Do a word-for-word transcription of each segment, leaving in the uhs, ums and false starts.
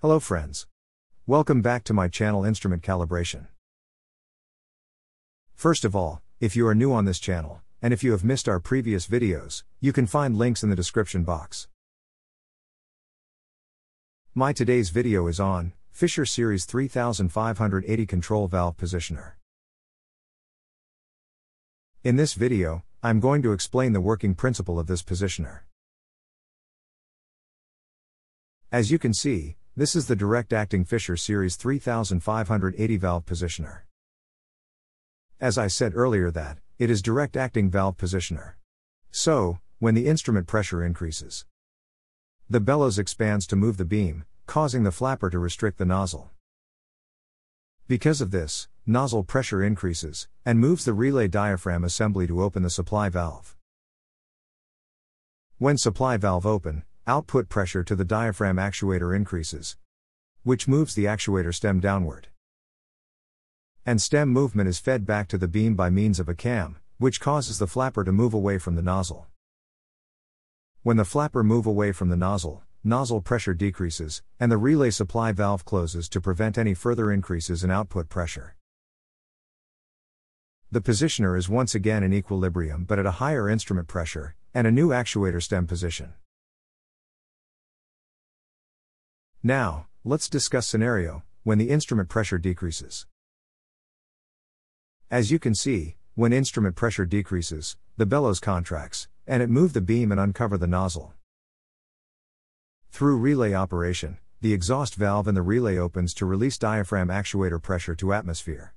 Hello friends. Welcome back to my channel Instrument Calibration. First of all, if you are new on this channel, and if you have missed our previous videos, you can find links in the description box. My today's video is on Fisher Series thirty-five eighty Control Valve Positioner. In this video, I'm going to explain the working principle of this positioner. As you can see, this is the direct acting Fisher Series thirty-five eighty valve positioner. As I said earlier that, it is direct acting valve positioner. So, when the instrument pressure increases, the bellows expands to move the beam, causing the flapper to restrict the nozzle. Because of this, nozzle pressure increases, and moves the relay diaphragm assembly to open the supply valve. When supply valve open, output pressure to the diaphragm actuator increases, which moves the actuator stem downward. And stem movement is fed back to the beam by means of a cam, which causes the flapper to move away from the nozzle. When the flapper moves away from the nozzle, nozzle pressure decreases, and the relay supply valve closes to prevent any further increases in output pressure. The positioner is once again in equilibrium but at a higher instrument pressure, and a new actuator stem position. Now, let's discuss scenario, when the instrument pressure decreases. As you can see, when instrument pressure decreases, the bellows contracts, and it moves the beam and uncovers the nozzle. Through relay operation, the exhaust valve in the relay opens to release diaphragm actuator pressure to atmosphere.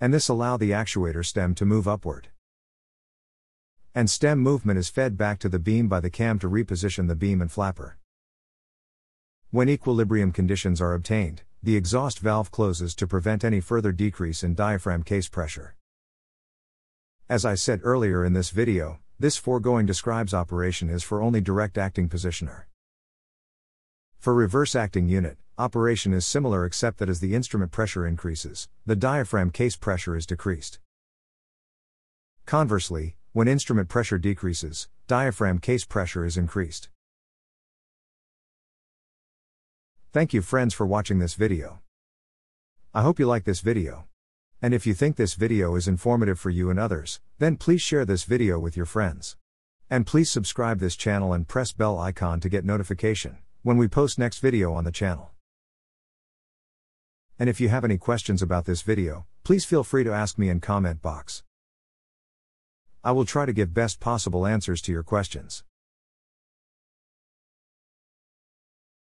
And this allows the actuator stem to move upward. And stem movement is fed back to the beam by the cam to reposition the beam and flapper. When equilibrium conditions are obtained, the exhaust valve closes to prevent any further decrease in diaphragm case pressure. As I said earlier in this video, this foregoing describes operation is for only direct acting positioner. For reverse acting unit, operation is similar except that as the instrument pressure increases, the diaphragm case pressure is decreased. Conversely, when instrument pressure decreases, diaphragm case pressure is increased. Thank you friends for watching this video. I hope you like this video. And if you think this video is informative for you and others, then please share this video with your friends. And please subscribe this channel and press bell icon to get notification when we post next video on the channel. And if you have any questions about this video, please feel free to ask me in comment box. I will try to give best possible answers to your questions.